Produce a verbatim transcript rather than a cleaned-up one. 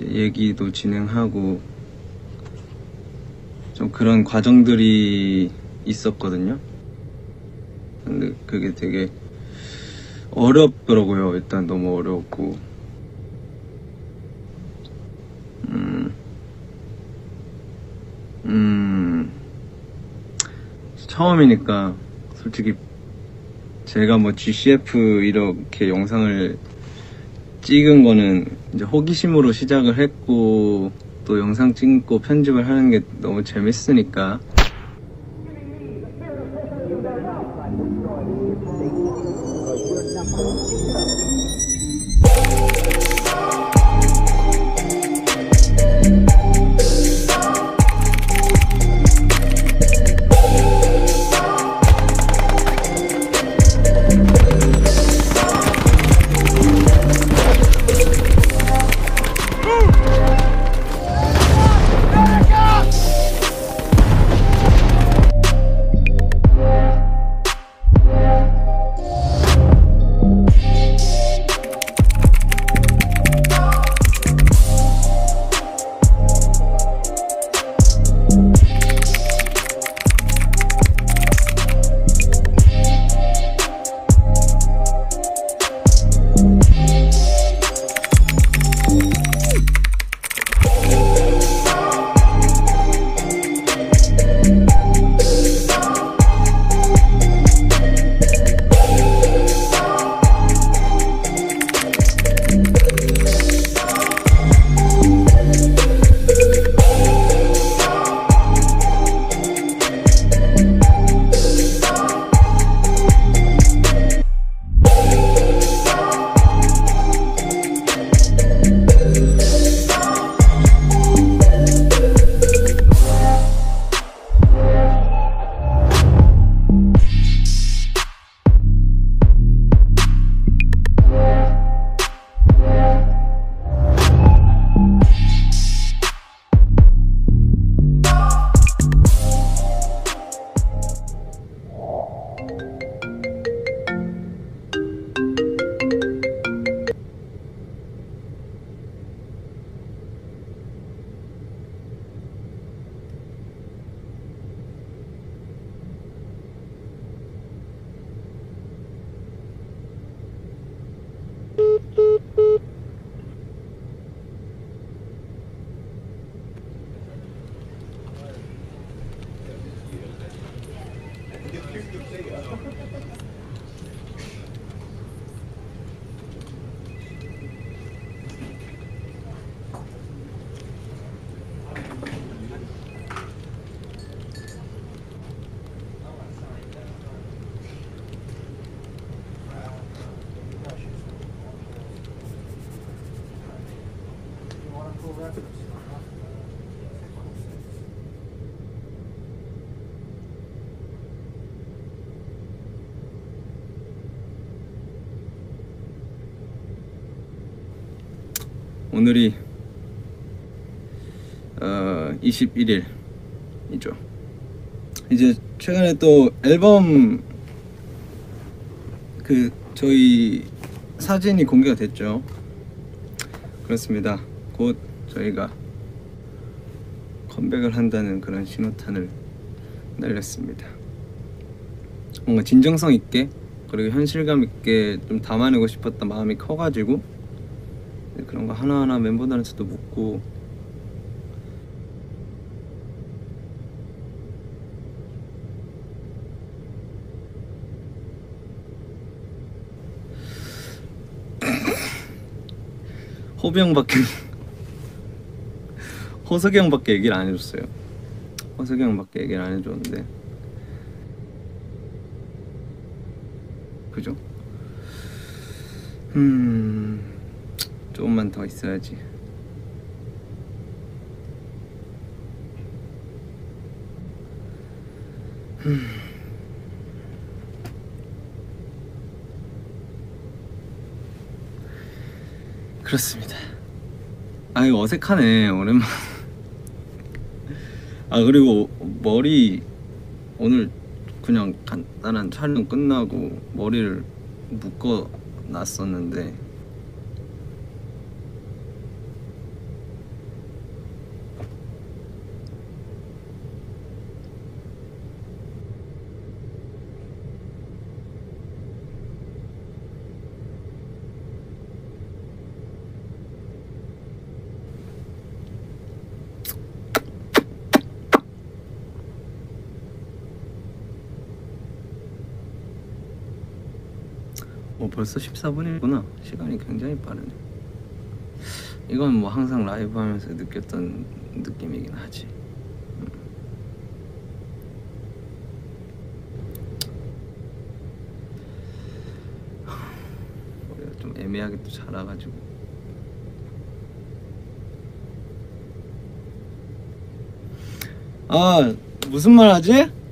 얘기도 진행하고 좀 그런 과정들이 있었거든요. 근데 그게 되게 어렵더라고요. 일단 너무 어려웠고 음, 음, 처음이니까 솔직히 제가 뭐 지씨에프 이렇게 영상을 찍은 거는 이제 호기심으로 시작을 했고 또 영상 찍고 편집을 하는 게 너무 재밌으니까 오늘이 어, 이십일 일이죠. 이제 최근에 또 앨범 그 저희 사진이 공개가 됐죠. 그렇습니다. 곧 저희가 컴백을 한다는 그런 신호탄을 날렸습니다. 뭔가 진정성 있게 그리고 현실감 있게 좀 담아내고 싶었던 마음이 커가지고 그런 거 하나하나 멤버들한테도 묻고 호비 형밖에 호석이 형밖에 얘기를 안 해줬어요. 호석이 형밖에 얘기를 안 해줬는데 그죠? 음... 조금만 더 있어야지. 그렇습니다. 아 이거 어색하네. 오랜만에. 아 그리고 머리 오늘 그냥 간단한 촬영 끝나고 머리를 묶어 놨었는데 뭐 벌써 십사 분이구나. 시간이 굉장히 빠르네. 이건 뭐 항상 라이브 하면서 느꼈던 느낌이긴 하지. 머리가 좀 애매하게 또 자라가지고. 아, 무슨 말 하지?